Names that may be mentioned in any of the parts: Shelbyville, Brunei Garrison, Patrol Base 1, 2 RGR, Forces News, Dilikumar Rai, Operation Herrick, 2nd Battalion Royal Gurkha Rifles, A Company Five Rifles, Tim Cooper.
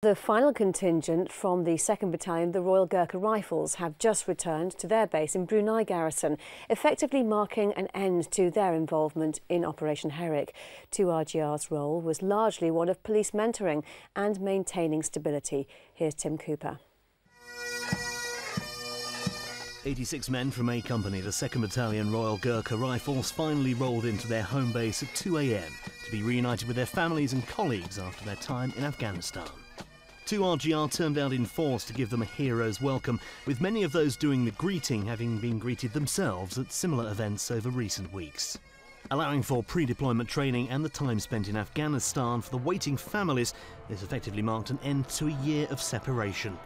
The final contingent from the 2nd Battalion, the Royal Gurkha Rifles, have just returned to their base in Brunei Garrison, effectively marking an end to their involvement in Operation Herrick. 2RGR's role was largely one of police mentoring and maintaining stability. Here's Tim Cooper. 86 men from A Company, the 2nd Battalion Royal Gurkha Rifles, finally rolled into their home base at 2 a.m. to be reunited with their families and colleagues after their time in Afghanistan. 2RGR turned out in force to give them a hero's welcome, with many of those doing the greeting having been greeted themselves at similar events over recent weeks. Allowing for pre-deployment training and the time spent in Afghanistan for the waiting families, this effectively marked an end to a year of separation.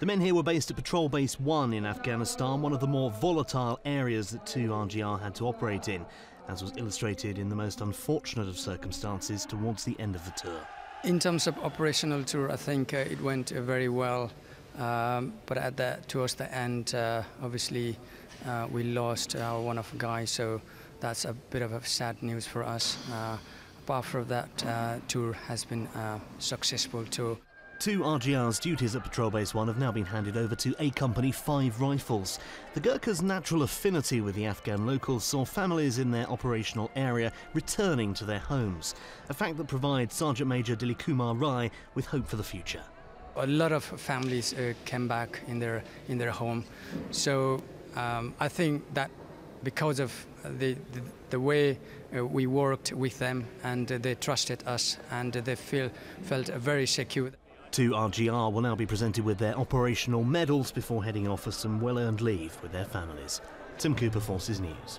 The men here were based at Patrol Base 1 in Afghanistan, one of the more volatile areas that 2RGR had to operate in, as was illustrated in the most unfortunate of circumstances towards the end of the tour. In terms of operational tour, I think it went very well, but towards the end, obviously, we lost one of the guys, so that's a bit of a sad news for us. Apart from that, tour has been a successful tour. 2RGR's duties at Patrol Base 1 have now been handed over to A Company 5 Rifles. The Gurkhas' natural affinity with the Afghan locals saw families in their operational area returning to their homes, a fact that provides Sergeant Major Dilikumar Rai with hope for the future. A lot of families came back in their home, so I think that because of the way we worked with them and they trusted us and they felt very secure. 2RGR will now be presented with their operational medals before heading off for some well-earned leave with their families. Tim Cooper, Forces News.